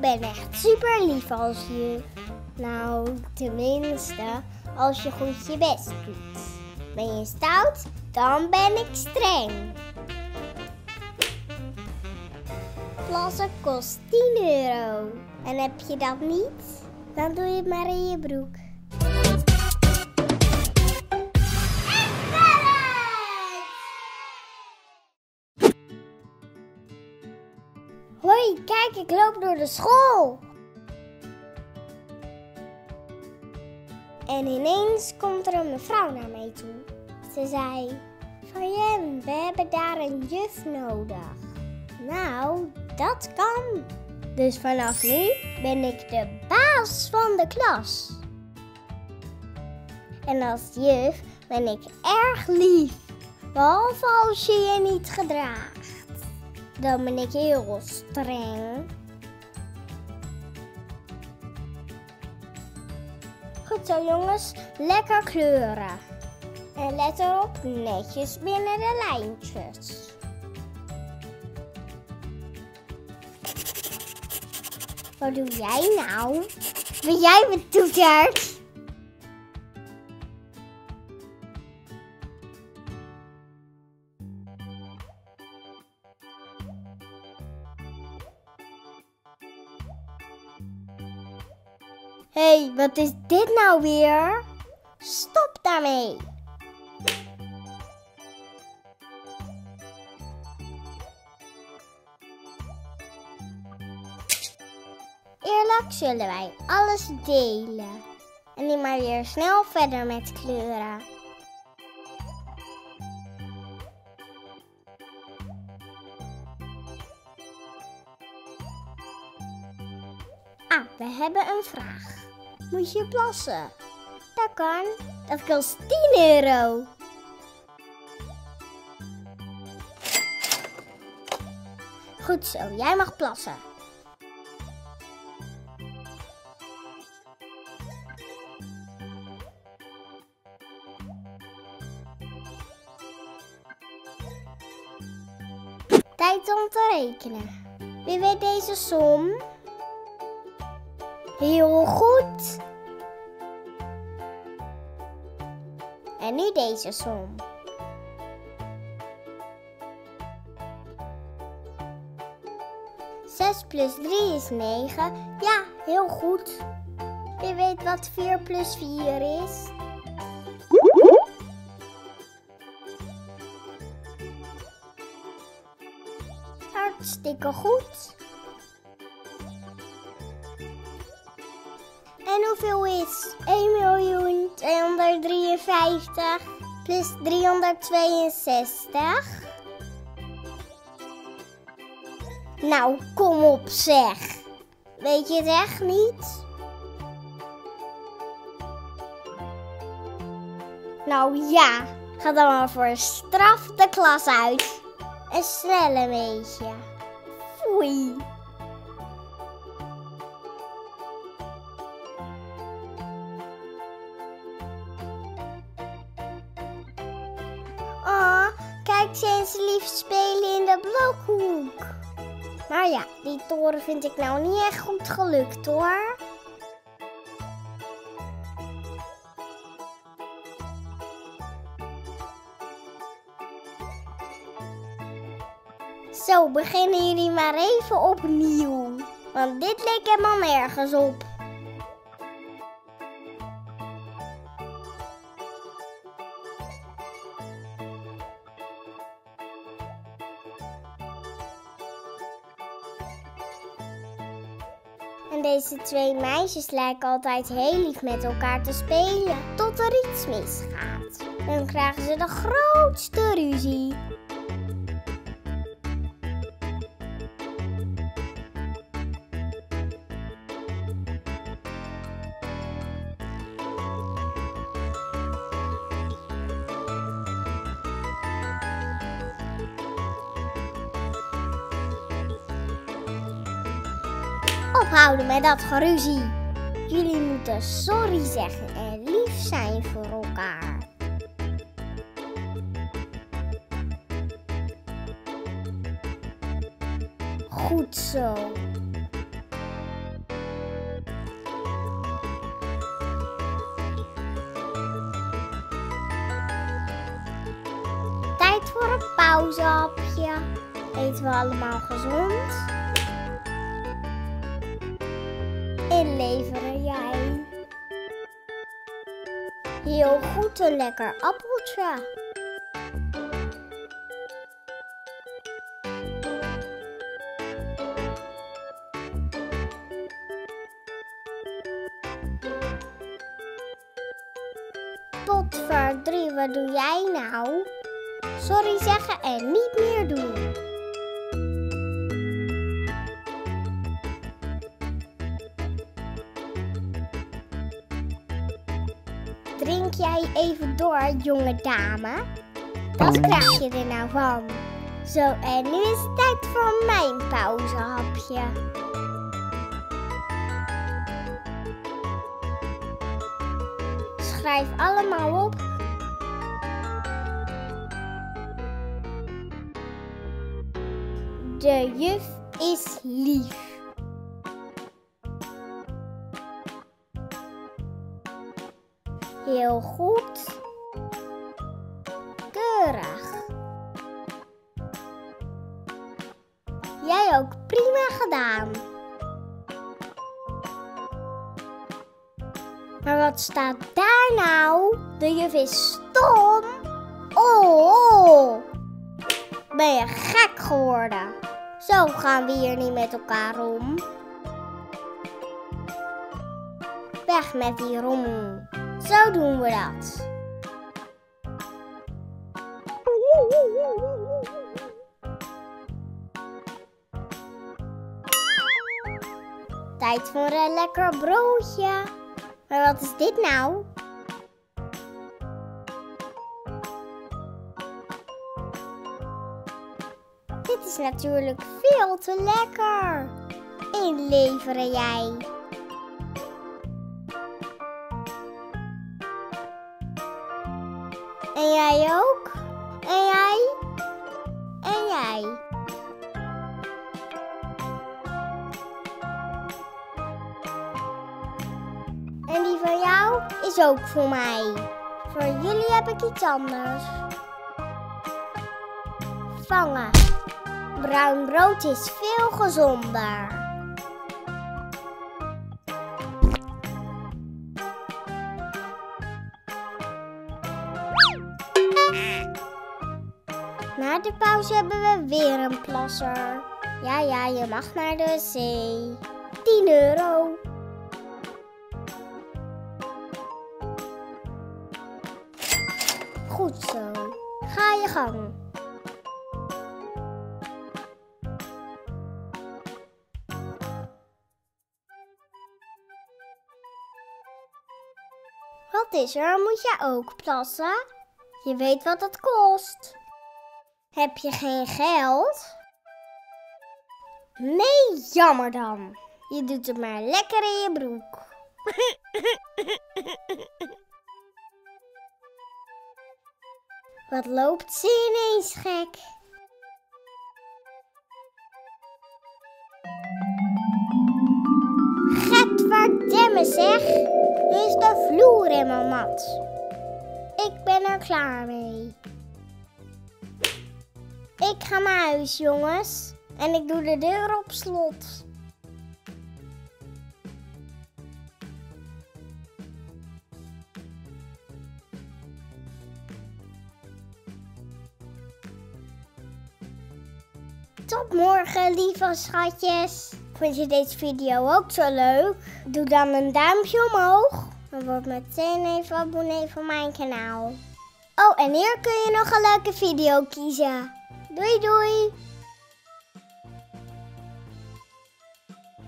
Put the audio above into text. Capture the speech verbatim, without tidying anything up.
ben echt super lief als je, nou tenminste, als je goed je best doet. Ben je stout, dan ben ik streng. Plassen kost tien euro. En heb je dat niet, dan doe je het maar in je broek. Hoi, kijk, ik loop door de school. En ineens komt er een mevrouw naar mij toe. Ze zei, van Jen, we hebben daar een juf nodig. Nou, dat kan. Dus vanaf nu ben ik de baas van de klas. En als juf ben ik erg lief. Behalve als je je niet gedraagt. Dan ben ik heel streng. Goed zo jongens, lekker kleuren. En let erop, netjes binnen de lijntjes. Wat doe jij nou? Ben jij betoeterd? Hé, hey, wat is dit nou weer? Stop daarmee! Eerlijk zullen wij alles delen. En nu maar weer snel verder met kleuren. Ah, we hebben een vraag. Moet je plassen? Dat kan. Dat kost tien euro. Goed zo, jij mag plassen. Tijd om te rekenen. Wie weet deze som? Heel goed. En nu deze som. zes plus drie is negen. Ja, heel goed. Wie weet wat vier plus vier is? Hartstikke goed. En hoeveel is één miljoen tweehonderddrieënvijftig plus driehonderdtweeënzestig? Nou, kom op zeg. Weet je het echt niet? Nou ja, ga dan maar voor straf de klas uit. En snel een beetje. Foei. Oh, kijk, zijn ze lief spelen in de blokhoek. Maar ja, die toren vind ik nou niet echt goed gelukt hoor. Zo, beginnen jullie maar even opnieuw. Want dit leek helemaal nergens op. En deze twee meisjes lijken altijd heel lief met elkaar te spelen, tot er iets misgaat. Dan krijgen ze de grootste ruzie. Ophouden met dat geruzie. Jullie moeten sorry zeggen en lief zijn voor elkaar. Goed zo. voor een pauzehapje. Eten we allemaal gezond. Inleveren jij. Heel goed, een lekker appeltje. Potver drie, wat doe jij nou? Sorry zeggen en niet meer doen. Drink jij even door, jonge dame? Wat krijg je er nou van? Zo, en nu is het tijd voor mijn pauzehapje. Schrijf allemaal op. De juf is lief. Heel goed. Keurig. Jij ook prima gedaan. Maar wat staat daar nou? De juf is stom. Oh, oh, ben je gek geworden? Zo gaan we hier niet met elkaar om. Weg met die rommel. Zo doen we dat. Tijd voor een lekker broodje. Maar wat is dit nou? Dit is natuurlijk veel te lekker. Inleveren jij. En jij ook? En jij? En jij? En die van jou is ook voor mij. Voor jullie heb ik iets anders. Vangen. Bruin brood is veel gezonder. Na de pauze hebben we weer een plasser. Ja, ja, je mag naar de zee. tien euro. Goed zo, ga je gang. Wat is er? Moet je ook plassen? Je weet wat het kost. Heb je geen geld? Nee, jammer dan. Je doet het maar lekker in je broek. Wat loopt ze ineens gek? Getverdemme zeg! Nu is de vloer helemaal mat. Ik ben er klaar mee. Ik ga naar huis, jongens. En ik doe de deur op slot. Tot morgen, lieve schatjes. Vond je deze video ook zo leuk? Doe dan een duimpje omhoog. Dan word meteen even abonnee van mijn kanaal. Oh, en hier kun je nog een leuke video kiezen. Doei doei!